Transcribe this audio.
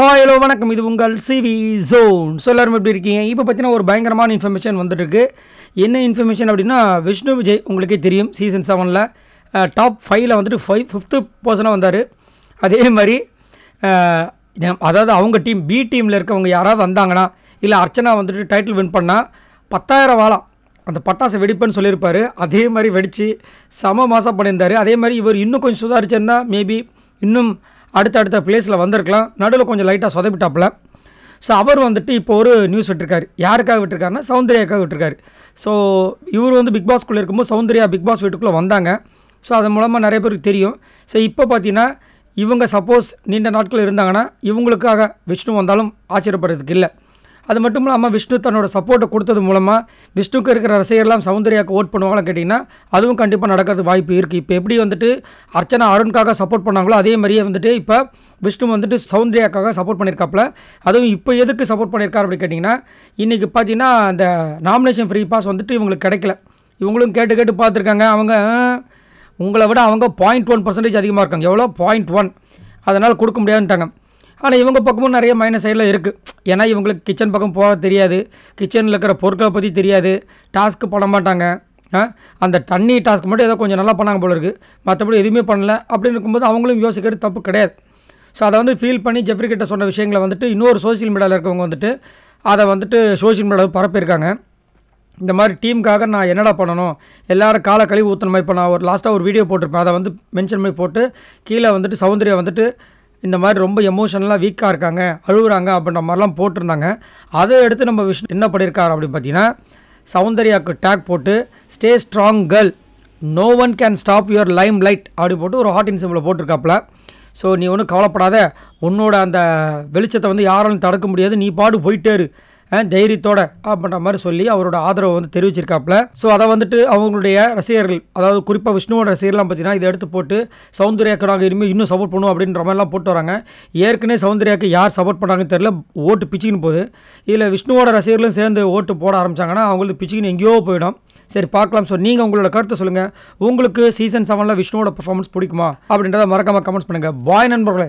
Hi, hello, welcome to Sivi Zone. So, let's now ஒரு பயங்கரமான information வந்திருக்கு. என்ன இன்ஃபர்மேஷன் அப்படினா விஷ்ணு விஜய் உங்களுக்கே தெரியும் சீசன் 7ல டாப் 5ல வந்துட்டு 5th பொசிஷனா வந்தாரு. அதே மாதிரி அதாவது அவங்க டீம் பி டீம்ல இருக்கவங்க யாராவது வந்தாங்கனா இல்ல அர்ச்சனா வந்துட்டு டைட்டில் வின் பண்ணா 10000 வாளா அந்த பட்டாசை வெடிப்பன்னு சொல்லிருப்பாரு. அதே மாதிரி வெடிச்சு சம மாசா பண்ணியிருந்தாரு. அதே மாதிரி இவர் இன்னும் கொஞ்சம் சுதாரிச்சிருந்தா மேபி இன்னும் அடுத்த பிளேஸ்ல வந்திருக்கலாம். நடுவில் கொஞ்சம் லைட்டா சொதப்பிட்டாப்ல. சோ அவர் வந்துட்டு இப்போ ஒரு நியூஸ் விட்டுருக்காரு. யாருக்காக விட்டுருக்காருன்னா சௌந்தர்யாக்காக விட்டுருக்காரு. சோ இவர் வந்து பிக் பாஸ்க்குள்ள இருக்கும்போது சௌந்தர்யா பிக் பாஸ் வீட்டுக்குள்ள வந்தாங்க. சோ அது மூலமா நிறைய பேருக்கு தெரியும். சோ இப்போ பார்த்தீங்கன்னா இவங்க சப்போஸ் நீண்ட நாட்கள் இருந்தாங்கன்னா இவங்களுக்காக விஷ்ணு வந்தாலும் ஆச்சரியப்படுறதுக்கு இல்லை. அது மட்டும் இல்லாமல் விஷ்ணு தன்னோட சப்போர்ட்டை கொடுத்தது மூலமாக விஷ்ணுக்கு இருக்கிற ரசிகர்லாம் சௌந்தர்யாவுக்கு ஓட் பண்ணுவாங்களான்னு கேட்டிங்கன்னா அதுவும் கண்டிப்பாக நடக்கிறது வாய்ப்பு இருக்குது. இப்போ எப்படி வந்துட்டு அர்ச்சனா அருணுக்காக சப்போர்ட் பண்ணாங்களோ அதே மாதிரியே வந்துட்டு இப்போ விஷ்ணு வந்துட்டு சௌந்தர்யாக்காக சப்போர்ட் பண்ணியிருக்காப்புல. அதுவும் இப்போ எதுக்கு சப்போர்ட் பண்ணியிருக்காரு அப்படின்னு கேட்டிங்கன்னா இன்றைக்கி பார்த்தீங்கன்னா அந்த நாமினேஷன் ஃப்ரீ பாஸ் வந்துட்டு இவங்களுக்கு கிடைக்கல. இவங்களும் கேட்டு கேட்டு பார்த்துருக்காங்க. அவங்க உங்களை விட அவங்க 0.1% அதிகமாக இருக்காங்க. எவ்வளோ 0.1, அதனால் கொடுக்க முடியாதுன்ட்டாங்க. ஆனால் இவங்க பக்கமும் நிறைய மைனஸ் சைடில் இருக்குது. ஏன்னா இவங்களுக்கு கிச்சன் பக்கம் போக தெரியாது, கிச்சனில் இருக்கிற பொருட்களை பற்றி தெரியாது, டாஸ்க்கு பண்ண மாட்டாங்க. அந்த தண்ணி டாஸ்க் மட்டும் ஏதோ கொஞ்சம் நல்லா பண்ணாங்க போல இருக்குது, மற்றபடி எதுவுமே பண்ணலை. அப்படின்னு இருக்கும்போது அவங்களும் யோசிக்கிறது தப்பு கிடையாது. ஸோ அதை வந்து ஃபீல் பண்ணி ஜெஃப்ரி கிட்ட சொன்ன விஷயங்களை வந்துட்டு இன்னொரு சோஷியல் மீடியாவில் இருக்கவங்க வந்துட்டு அதை வந்துட்டு சோஷியல் மீடியாவில் பரப்பியிருக்காங்க. இந்த மாதிரி டீமுக்காக நான் என்னடா பண்ணணும், எல்லோரும் காலை கழிவு ஊற்றுன மாதிரி பண்ண ஒரு லாஸ்ட்டாக ஒரு வீடியோ போட்டிருப்பேன். அதை வந்து மென்ஷன் மாதிரி போட்டு கீழே வந்துட்டு சௌந்தர்யா வந்துட்டு இந்த மாதிரி ரொம்ப எமோஷனலாக வீக்காக இருக்காங்க, அழுகுறாங்க அப்படின்ற மாதிரிலாம் போட்டிருந்தாங்க. அதை எடுத்து நம்ம விஷ்ணு என்ன பண்ணியிருக்காரு அப்படின்னு பார்த்தீங்கன்னா சௌந்தர்யாவுக்கு டேக் போட்டு stay strong girl, no one can stop your limelight அப்படி போட்டு ஒரு ஹாட் இன் சிம்பிளை போட்டிருக்காப்புல. ஸோ நீ ஒன்றும் கவலைப்படாத, உன்னோட அந்த வெளிச்சத்தை வந்து யாராலும் தடுக்க முடியாது, நீ பாடு போயிட்டேரு தைரியத்தோட அப்படின்ற மாதிரி சொல்லி அவரோட ஆதரவை வந்து தெரிவிச்சிருக்காப்புல. ஸோ அதை வந்துட்டு அவங்களுடைய ரசிகர்கள், அதாவது குறிப்பாக விஷ்ணுவோட ரசிகர்லாம் பார்த்தீங்கன்னா இதை எடுத்து போட்டு சௌந்தர்யாவுக்கு நாங்கள் இனிமேல் இன்னும் சப்போர்ட் பண்ணுவோம் அப்படின்ற மாதிரிலாம் போட்டு வராங்க. ஏற்கனவே சௌந்தர்யாவுக்கு யார் சப்போர்ட் பண்ணாங்கன்னு தெரியல, ஓட்டு பிச்சுக்கின்னு போகுது. இதில் விஷ்ணுவோட ரசிகர்களும் சேர்ந்து ஓட்டு போட ஆரம்பித்தாங்கன்னா அவங்களுக்கு பிச்சுக்கின்னு எங்கேயோ போயிடும். சரி பார்க்கலாம். ஸோ நீங்கள் உங்களோட கருத்தை சொல்லுங்கள். உங்களுக்கு சீசன் 7ல் விஷ்ணுவோட பர்ஃபார்மன்ஸ் பிடிக்குமா அப்படின்றத மறக்காமல் கமெண்ட்ஸ் பண்ணுங்கள். பாய் நண்பர்களே.